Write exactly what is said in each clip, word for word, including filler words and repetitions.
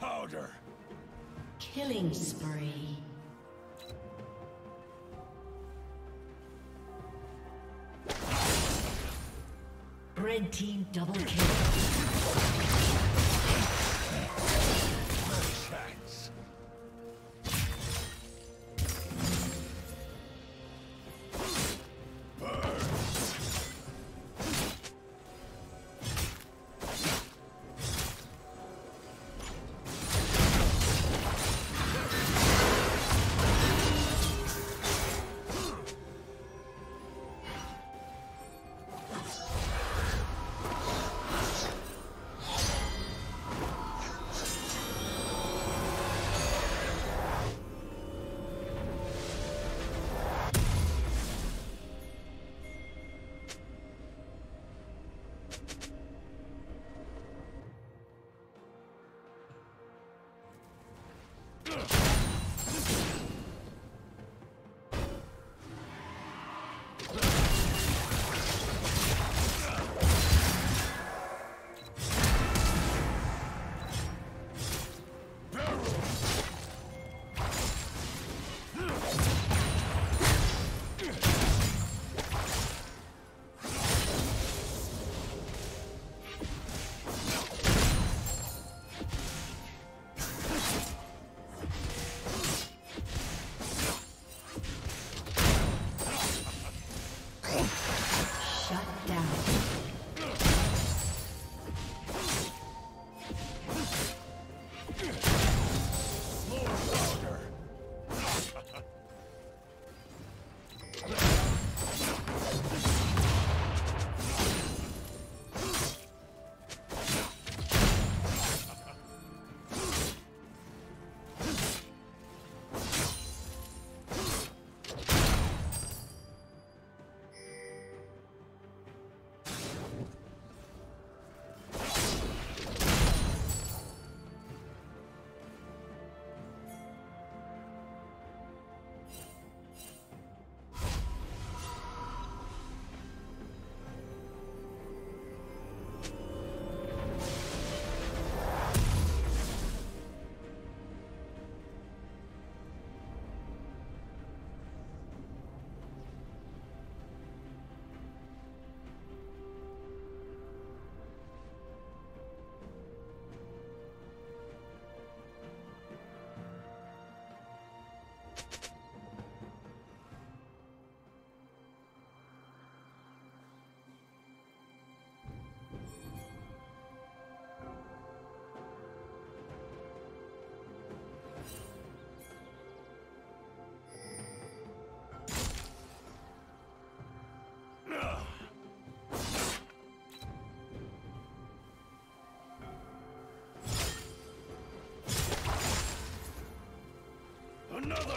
Powder. Killing spree. Red team double kill. Another.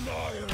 denier!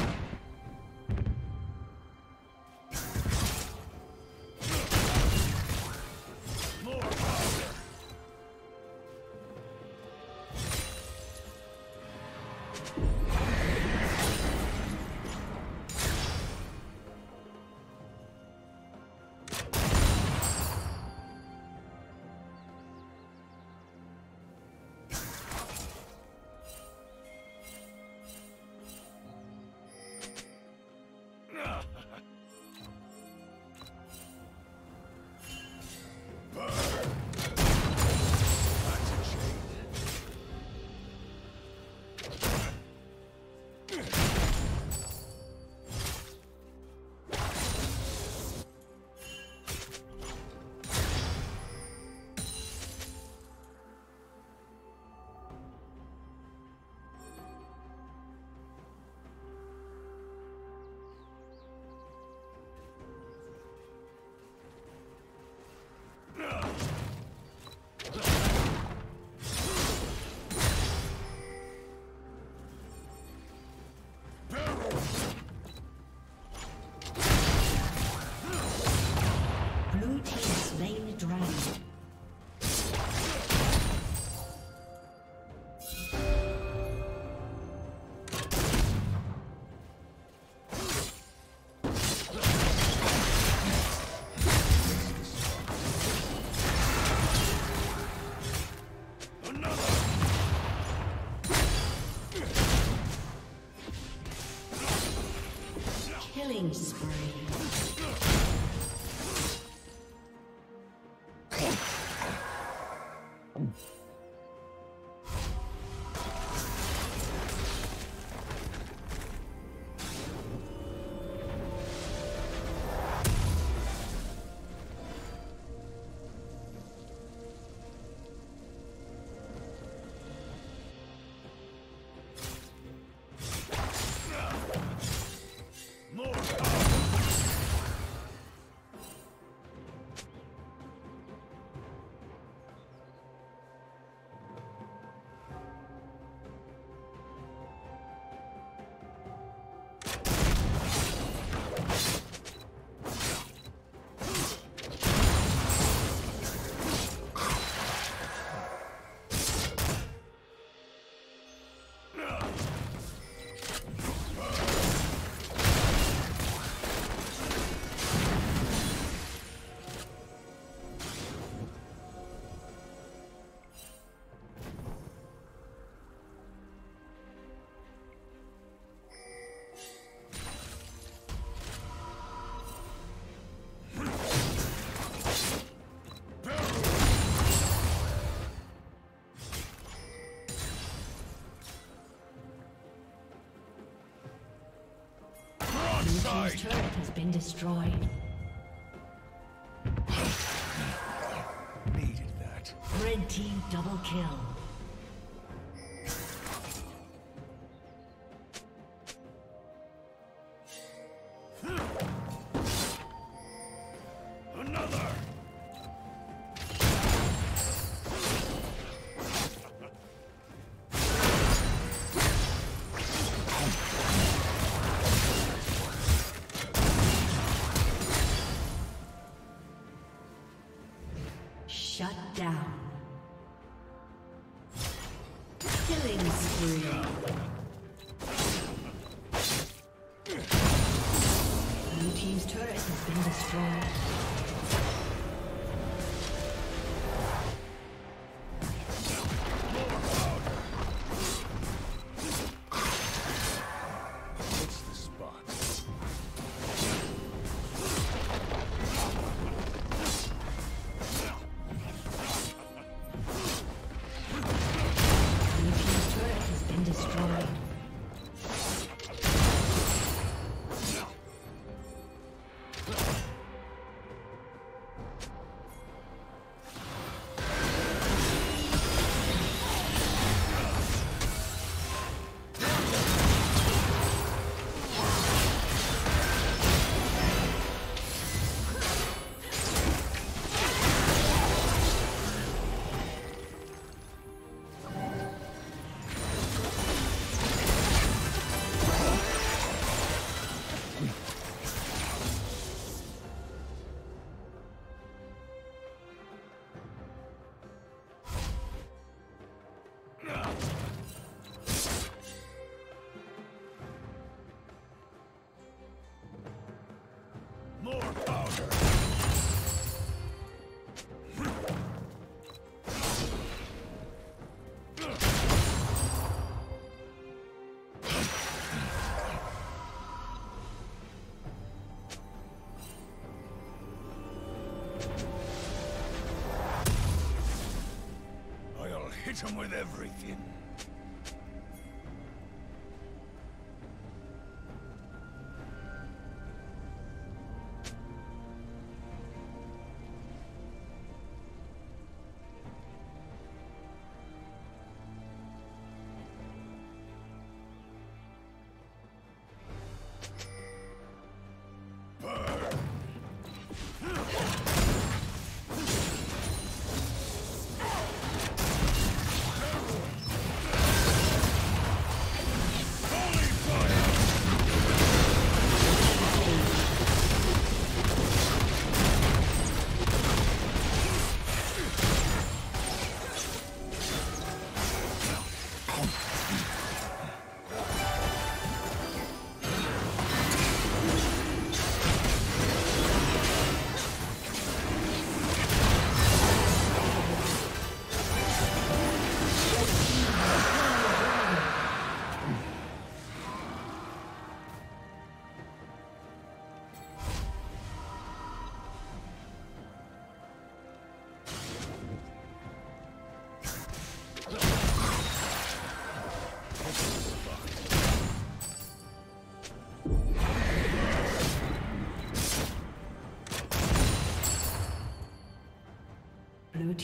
Killing spree. Your turret has been destroyed. Needed that. Red team double kill. Shut down. Killing spree. Blue team's turret has been destroyed. hit him with everything. Blue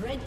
Red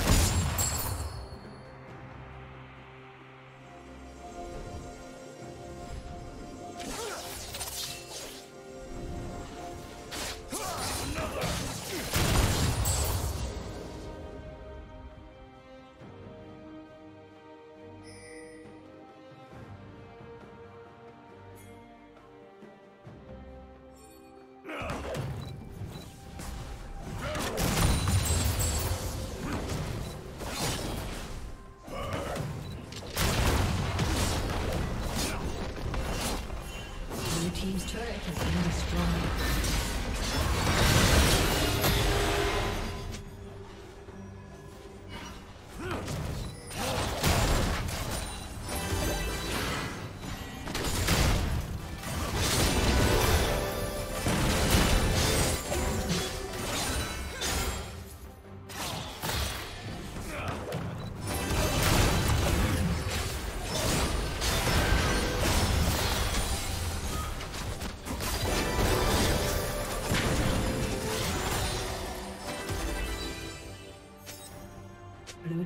Blue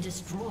Destroyed.